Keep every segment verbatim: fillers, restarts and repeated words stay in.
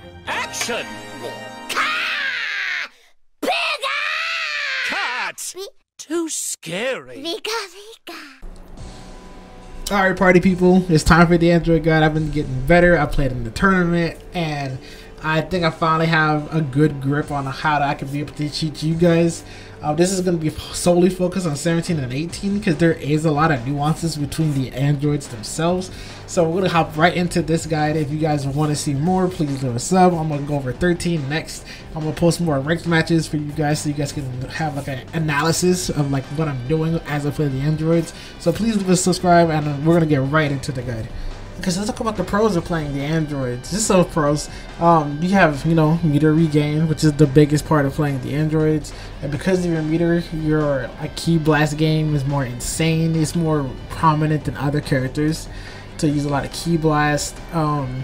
Ready, action! Ka! Pika! Cut! Be Too scary. Pika, pika. Alright, party people, it's time for the Android guide. I've been getting better. I played in the tournament, and I think I finally have a good grip on how I can be able to teach you guys. Uh, this is going to be solely focused on seventeen and eighteen because there is a lot of nuances between the Androids themselves. So we're going to hop right into this guide. If you guys want to see more, please leave a sub. I'm going to go over thirteen next. I'm going to post more ranked matches for you guys so you guys can have like an analysis of like what I'm doing as I play the Androids. So please leave a subscribe, and we're going to get right into the guide. Because let's talk about the pros of playing the Androids. Just so pros, um, you have, you know, meter regain, which is the biggest part of playing the Androids. And because of your meter, your a key blast game is more insane. It's more prominent than other characters. So you use a lot of key blast. Um,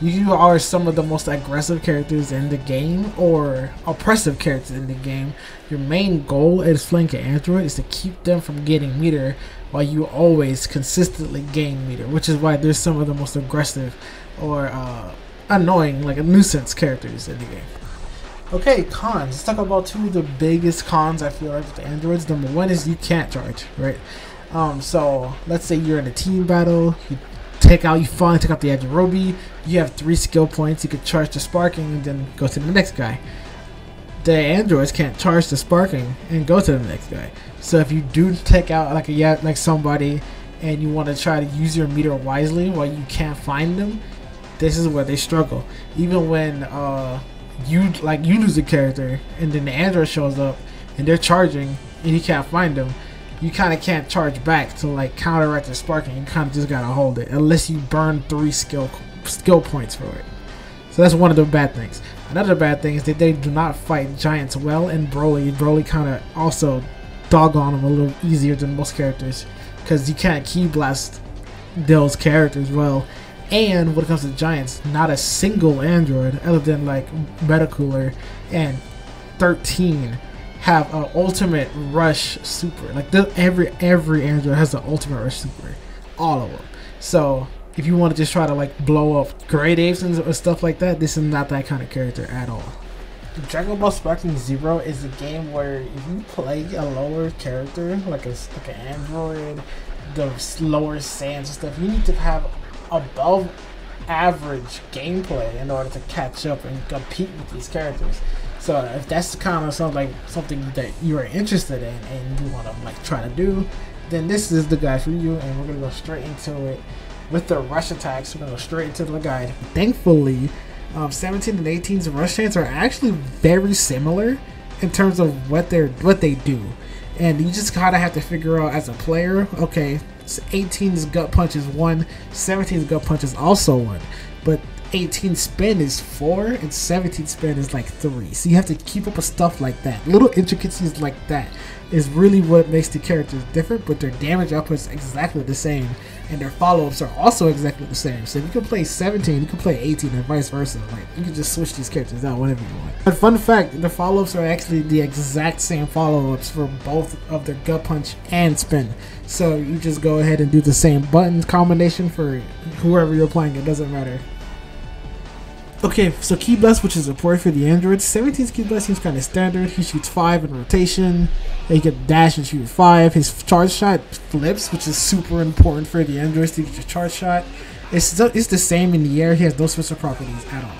you are some of the most aggressive characters in the game, or oppressive characters in the game. Your main goal as playing an Android is to keep them from getting meter, while you always consistently gain meter, which is why there's some of the most aggressive or uh, annoying, like a nuisance characters in the game. Okay, cons. Let's talk about two of the biggest cons I feel like with the Androids. Number one is you can't charge, right? Um, so let's say you're in a team battle, you take out, you finally take out the Yadirobe, you have three skill points, you can charge the Sparking and then go to the next guy. The Androids can't charge the Sparking and go to the next guy. So if you do take out like a like somebody and you want to try to use your meter wisely while you can't find them, this is where they struggle. Even when uh, you like you lose a character and then the Android shows up and they're charging and you can't find them, you kind of can't charge back to like counteract the Sparking. You kind of just gotta hold it unless you burn three skill skill points for it. So that's one of the bad things. Another bad thing is that they do not fight giants well, and Broly, Broly kind of also doggone them a little easier than most characters because you can't key blast those characters well. And when it comes to giants, not a single Android other than like Metacooler and thirteen have an ultimate rush super. Like the, every every Android has an ultimate rush super, all of them. So if you want to just try to like blow up great apes and stuff like that, this is not that kind of character at all. Dragon Ball Sparking Zero is a game where if you play a lower character, like a like an Android, the lower Sans and stuff, you need to have above average gameplay in order to catch up and compete with these characters. So if that's kind of something like something that you are interested in and you want to like try to do, then this is the guide for you, and we're gonna go straight into it. With the rush attacks, we're gonna go straight into the guide. Thankfully, um, seventeen and eighteen's rush chants are actually very similar in terms of what they're what they do, and you just kind of have to figure out as a player. Okay, eighteen's gut punch is one, seventeen's gut punch is also one, but eighteen spin is four, and seventeen spin is like three. So you have to keep up with stuff like that. Little intricacies like that is really what makes the characters different, but their damage output is exactly the same, and their follow-ups are also exactly the same. So if you can play seventeen, you can play eighteen, and vice versa. Like, you can just switch these characters out whenever you want. But fun fact, the follow-ups are actually the exact same follow-ups for both of their gut punch and spin. So you just go ahead and do the same button combination for whoever you're playing, it doesn't matter. Okay, so Key Blast, which is important for the Android. seventeen's Key Blast seems kind of standard. He shoots five in rotation. He can dash and shoot five. His charge shot flips, which is super important for the Androids to get your charge shot. It's, it's the same in the air. He has no special properties at all.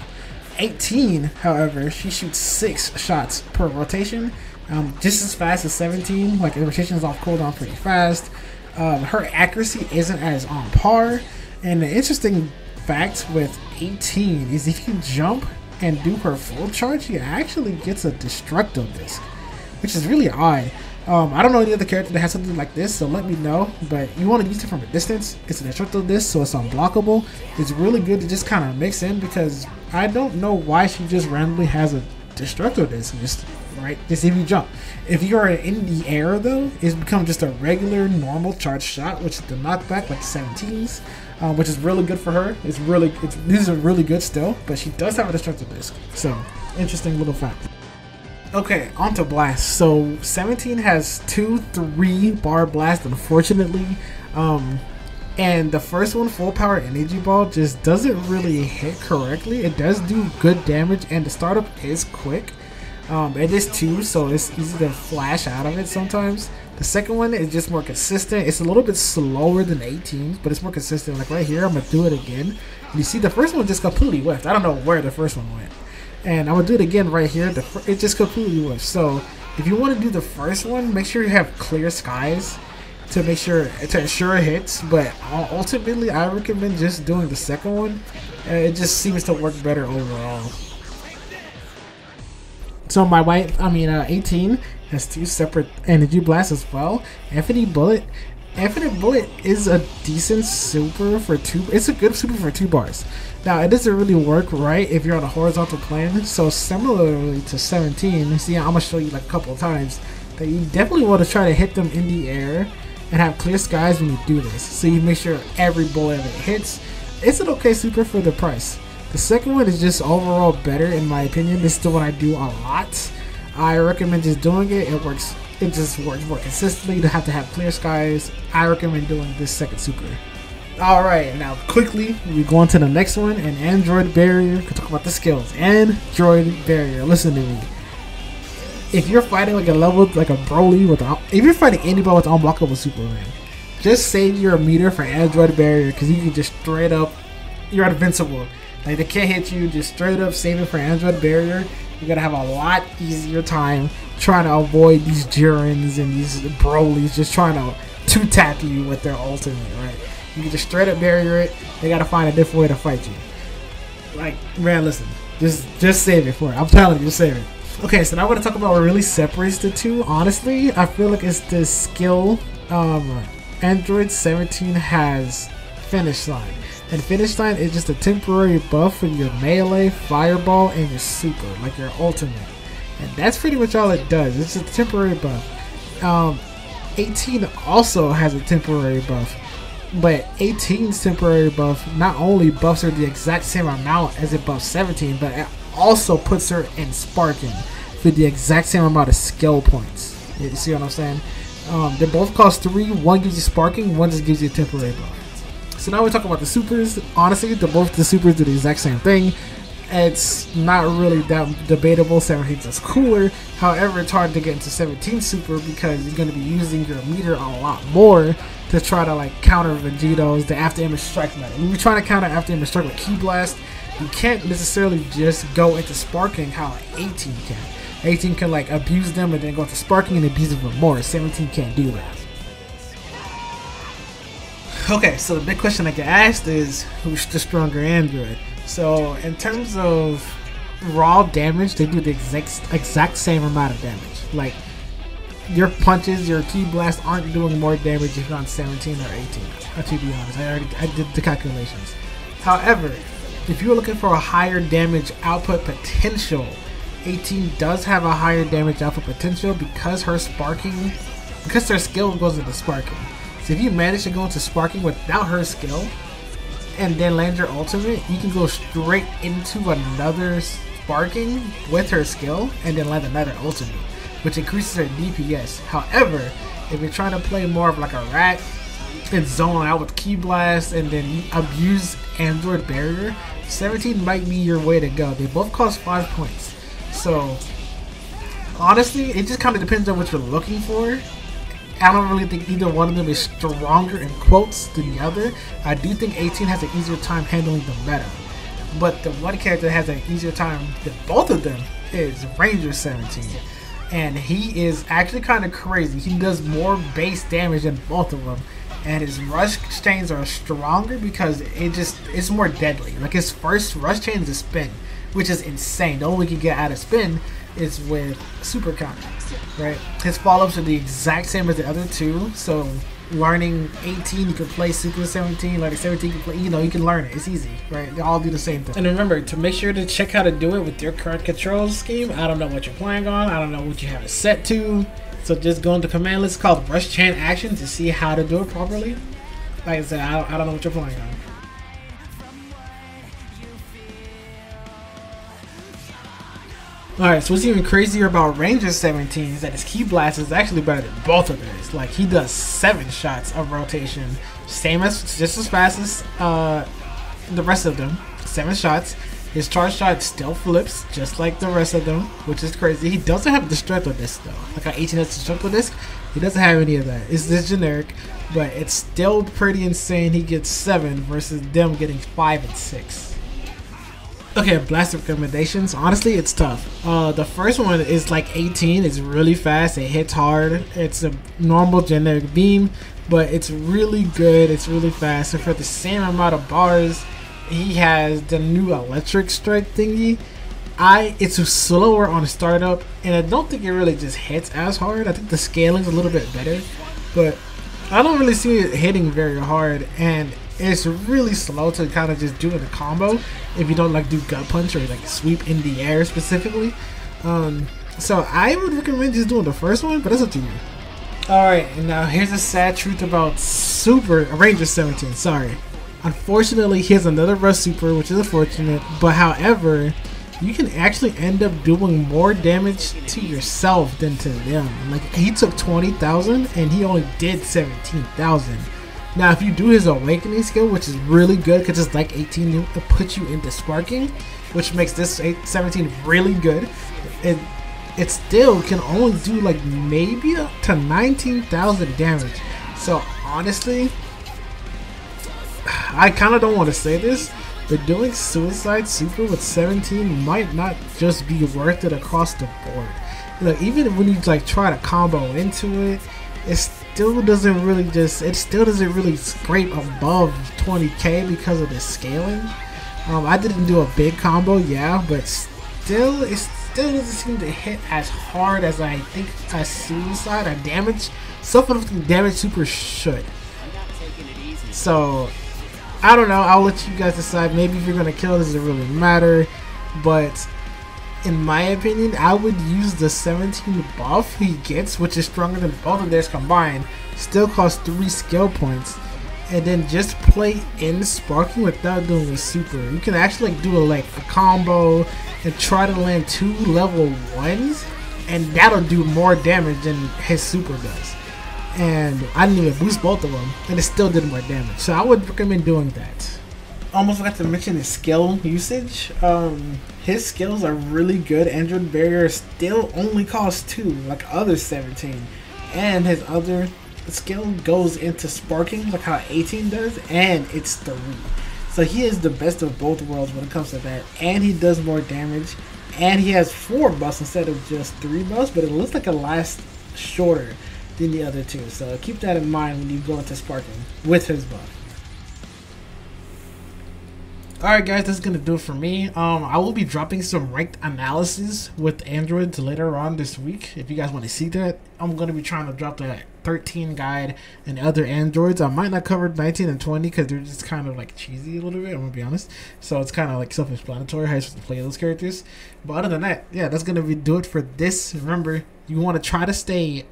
eighteen, however, she shoots six shots per rotation. Um, just as fast as seventeen. Like, the rotation is off cooldown pretty fast. Um, her accuracy isn't as on par. And the interesting fact with eighteen is if you jump and do her full charge, she actually gets a destructo disc, which is really odd. Um, I don't know any other character that has something like this, so let me know. But you want to use it from a distance. It's a destructo disc, so it's unblockable. It's really good to just kind of mix in because I don't know why she just randomly has a destructo disc, just right, just if you jump. If you are in the air though, it's become just a regular normal charge shot, which is the knockback like seventeens. Uh, which is really good for her. It's really, it's, these are really good still, but she does have a destructive disc. So, interesting little fact. Okay, on to blast. So, seventeen has two, three bar blast, unfortunately. Um, and the first one, Full Power Energy Ball, just doesn't really hit correctly. It does do good damage, and the startup is quick. Um, it is too, so it's easy to flash out of it sometimes. The second one is just more consistent. It's a little bit slower than eighteen, but it's more consistent. Like right here, I'm gonna do it again. You see, the first one just completely whiffed. I don't know where the first one went. And I'm gonna do it again right here. The fir it just completely whiffed. So if you want to do the first one, make sure you have clear skies to make sure to ensure it hits. But ultimately, I recommend just doing the second one. Uh, it just seems to work better overall. So my wife, I mean, uh, eighteen has two separate energy blasts as well. Infinite Bullet, Infinite Bullet is a decent super for two. It's a good super for two bars. Now it doesn't really work right if you're on a horizontal plane. So similarly to seventeen, see, I'm gonna show you like a couple of times that you definitely want to try to hit them in the air and have clear skies when you do this. So you make sure every bullet that hits. It's an okay super for the price. The second one is just overall better in my opinion. This is the one I do a lot. I recommend just doing it. It works. It just works more consistently. You don't have to have clear skies. I recommend doing this second super. All right, now quickly we go on to the next one. An Android Barrier. We talk about the skills. Android Barrier. Listen to me. If you're fighting like a level like a Broly with, a, if you're fighting anybody with unblockable Superman, just save your meter for Android Barrier because you can just straight up, you're invincible. Like, they can't hit you, just straight up save it for Android Barrier. You're gonna have a lot easier time trying to avoid these Jirens and these Brolys just trying to two-tap you with their ultimate, right? You can just straight up barrier it. They gotta find a different way to fight you. Like, man, listen, just just save it for it. I'm telling you, save it. Okay, so now I'm gonna talk about what really separates the two. Honestly, I feel like it's the skill. Um, Android seventeen has Finish Line. And Finish Line is just a temporary buff for your melee, fireball, and your super, like your ultimate. And that's pretty much all it does. It's a temporary buff. Um, eighteen also has a temporary buff. But eighteen's temporary buff not only buffs her the exact same amount as it buffs seventeen, but it also puts her in Sparking for the exact same amount of skill points. You see what I'm saying? Um, they both cost three. One gives you Sparking, one just gives you a temporary buff. So now we're talking about the supers. Honestly, the, both the supers do the exact same thing. It's not really that debatable. seventeen's is cooler. However, it's hard to get into seventeen super because you're going to be using your meter a lot more to try to like counter Vegito's, the after image strike method. When you're trying to counter after image strike with Key Blast, you can't necessarily just go into Sparking how eighteen can. eighteen can like abuse them and then go into Sparking and abuse them more. seventeen can't do that. Okay, so the big question I get asked is, who's the stronger Android? So, in terms of raw damage, they do the exact, exact same amount of damage. Like, your punches, your Key Blasts aren't doing more damage if you're on seventeen or eighteen. To be honest, I already I did the calculations. However, if you're looking for a higher damage output potential, eighteen does have a higher damage output potential because her Sparking, because her skill goes into Sparking. So if you manage to go into Sparking without her skill and then land your ultimate, you can go straight into another Sparking with her skill and then land another ultimate, which increases her D P S. However, if you're trying to play more of like a rat and zone out with Key Blast and then abuse Android Barrier, seventeen might be your way to go. They both cost five points. So honestly, it just kind of depends on what you're looking for. I don't really think either one of them is stronger in quotes than the other. I do think eighteen has an easier time handling the meta. But the one character that has an easier time than both of them is Ranger seventeen. And he is actually kind of crazy. He does more base damage than both of them. And his rush chains are stronger because it just it's more deadly. Like his first rush chain is a spin, which is insane. The only way he can get out of spin is with super counter, right? His follow-ups are the exact same as the other two, so learning eighteen, you can play super seventeen, learning seventeen, you can play, you know, you can learn it. It's easy, right? They all do the same thing. And remember to make sure to check how to do it with your current control scheme. I don't know what you're playing on. I don't know what you have it set to. So just go into command list called Rush Chain Action to see how to do it properly. Like I said, I don't, I don't know what you're playing on. Alright, so what's even crazier about Ranger seventeen is that his Key Blast is actually better than both of theirs. Like, he does seven shots of rotation, same as, just as fast as uh, the rest of them, seven shots. His charge shot still flips, just like the rest of them, which is crazy. He doesn't have Destructo Disc, though. Like how eighteen has Destructo Disc, he doesn't have any of that. It's just generic, but it's still pretty insane. He gets seven versus them getting five and six. Okay, blast recommendations. Honestly, it's tough. Uh, the first one is like eighteen. It's really fast. It hits hard. It's a normal generic beam, but it's really good. It's really fast. And for the same amount of bars, he has the new electric strike thingy. I it's slower on startup, and I don't think it really just hits as hard. I think the scaling's a little bit better, but I don't really see it hitting very hard, and it's really slow to kind of just do in a combo if you don't like do gut punch or like sweep in the air specifically. Um, so I would recommend just doing the first one, but that's up to you. Alright, and now here's the sad truth about Super Ranger seventeen, sorry. Unfortunately, he has another Rush Super, which is unfortunate, but however, you can actually end up doing more damage to yourself than to them. Like, he took twenty thousand and he only did seventeen thousand. Now, if you do his Awakening skill, which is really good because it's like eighteen, it puts you into Sparking, which makes this seventeen really good. It, it still can only do like maybe up to nineteen thousand damage. So, honestly, I kind of don't want to say this, but doing Suicide Super with seventeen might not just be worth it across the board. Like, even when you like try to combo into it, it still doesn't really just it still doesn't really scrape above twenty K because of the scaling. Um, I didn't do a big combo, yeah, but still, it still doesn't seem to hit as hard as I think a Suicide or damage, something of damage Super should. So, I don't know, I'll let you guys decide. Maybe if you're gonna kill, doesn't really matter, but in my opinion, I would use the seventeen buff he gets, which is stronger than both of theirs combined, still costs three skill points, and then just play in Sparking without doing a super. You can actually like, do a, like a combo and try to land two level ones, and that'll do more damage than his super does. And I didn't even boost both of them, and it still did more damage. So I would recommend doing that. Almost forgot to mention his skill usage. Um, his skills are really good. Android Barrier still only costs two, like other seventeen. And his other skill goes into Sparking, like how eighteen does, and it's three. So he is the best of both worlds when it comes to that. And he does more damage, and he has four buffs instead of just three buffs, but it looks like it lasts shorter than the other two, so keep that in mind when you go into Sparking with his buff. Alright guys, that's gonna do it for me. Um, I will be dropping some ranked analysis with Androids later on this week. If you guys want to see that, I'm gonna be trying to drop the thirteen guide and other Androids. I might not cover nineteen and twenty because they're just kind of like cheesy a little bit, I'm gonna be honest. So it's kind of like self-explanatory how you're supposed to play those characters. But other than that, yeah, that's gonna be do it for this. Remember, you want to try to stay,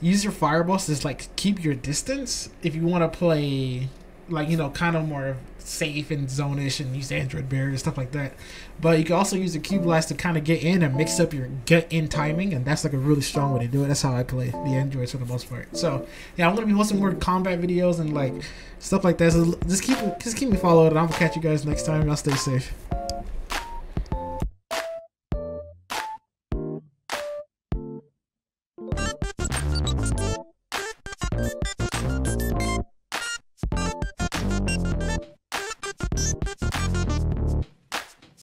use your fireballs to just like keep your distance. If you want to play, like, you know, kind of more safe and zone-ish and use Android Barrier, stuff like that. But you can also use the Key Blast to kind of get in and mix up your get-in timing, and that's like a really strong way to do it. That's how I play the Androids for the most part. So, yeah, I'm going to be posting more combat videos and, like, stuff like that. So just keep, just keep me followed, and I'll catch you guys next time. Y'all stay safe.